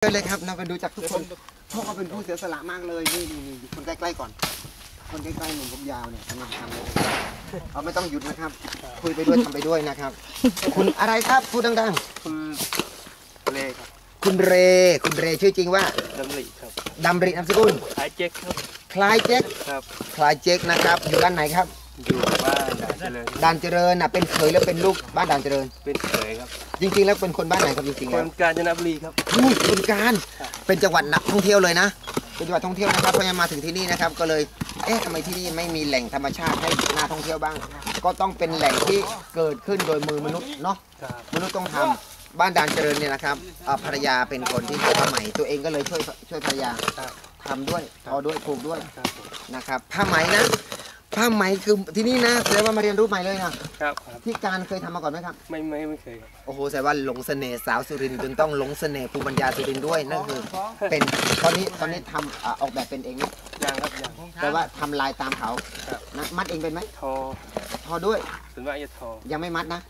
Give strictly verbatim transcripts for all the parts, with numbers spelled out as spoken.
เลยครับเราไปดูจากทุกคนพวกเขาเป็นผู้เสียสละมากเลยนี่นี่คนใกล้ๆก่อนคนใกล้ๆหนุ่มผมยาวเนี่ยกำลังทำเลยเอาไม่ต้องหยุดนะครับคุยไปด้วยทำไปด้วยนะครับคุณอะไรครับพูดดังๆคุณเรครับคุณเรคุณเรชื่อจริงว่าดำริครับดำรินามสกุลคล้ายเจ๊กครับคล้ายเจ๊กครับคล้ายเจ๊กนะครับอยู่บ้านไหนครับอยู่บ้านด่านเจริญด่านเจริญน่ะเป็นเขยแล้วเป็นลูกบ้านด่านเจริญเป็นเขยครับจริงๆแล้วเป็นคนบ้านไหนครับจริงๆแล้วคนกาญจนบุรีครับคนกาญเป็นจังหวัดนักท่องเที่ยวเลยนะเป็นจังหวัดท่องเที่ยวนะครับพอมาถึงที่นี่นะครับก็เลยเอ๊ะทำไมที่นี่ไม่มีแหล่งธรรมชาติให้น่าท่องเที่ยวบ้างก็ต้องเป็นแหล่งที่เกิดขึ้นโดยมือมนุษย์เนาะมนุษย์ต้องทำบ้านด่านเจริญเนี่ยนะครับภรรยาเป็นคนที่ผ้าไหมตัวเองก็เลยช่วยช่วยภรรยาทำด้วยทอด้วยปลูกด้วยนะครับผ้าไหมนะผ้าไหมคือที่นี่นะแสดงว่ามาเรียนรู้ใหม่เลยนะครับที่การเคยทำมาก่อนไหมครับไม่ไม่ไม่เคยครับโอ้โหแสดงว่าหลงเสน่ห์สาวสุรินทร์จนต้องหลงเสน่ห์ภูมิปัญญาสุรินทร์ด้วยนั่นคือเป็นตอนนี้ตอนนี้ทำออกแบบเป็นเองยังครับยังแต่ว่าทำลายตามเขามัดเองเป็นไหมทอทอด้วยส่วนมากจะทอยังไม่มัดนะ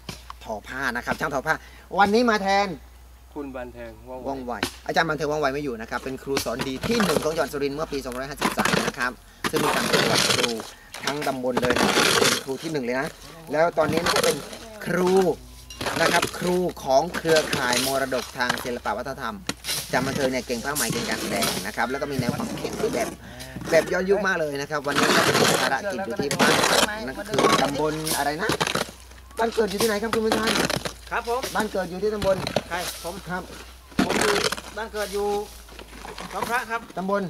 ทอผ้านะครับช่างทอผ้าวันนี้มาแทนคุณบันเทิงว่องไวอาจารย์บันเทิงว่องไวไม่อยู่นะครับเป็นครูสอนดีที่หนึ่งของจังหวัดสุรินทร์เมื่อปีสองพันห้าร้อยห้าสิบสามนะครับซึ่งมีการประกวดครูทั้งตำบลเลยนะเป็นครูที่หนึ่งเลยนะแล้วตอนนี้ก็เป็นครูนะครับครูของเครือข่ายมรดกทางศิลปวัฒนธรรมอาจารย์บันเทิงเนี่ยเก่งผ้าไหมเก่งการแสดงนะครับแล้วก็มีแนวความคิดแบบแบบย้อนยุคมากเลยนะครับวันนี้ก็เป็นภารกิจอยู่ที่บ้านนั่นคือตำบลอะไรนะบ้านเกิดอยู่ที่ไหนครับคุณผู้ชมครับผมบ้านเกิดอยู่ที่ตำบลใช่ผมครับผมอยู่บ้านเกิดอยู่หนองพระครับตำบล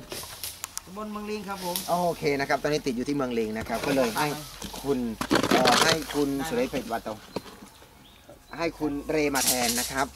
ตำบลเมืองลิงครับผมโอเคนะครับตอนนี้ติดอยู่ที่เมืองลิงนะครับก็เลยให้คุณให้คุณสุริเพชรวัตโตให้คุณเรมาแทนนะครับ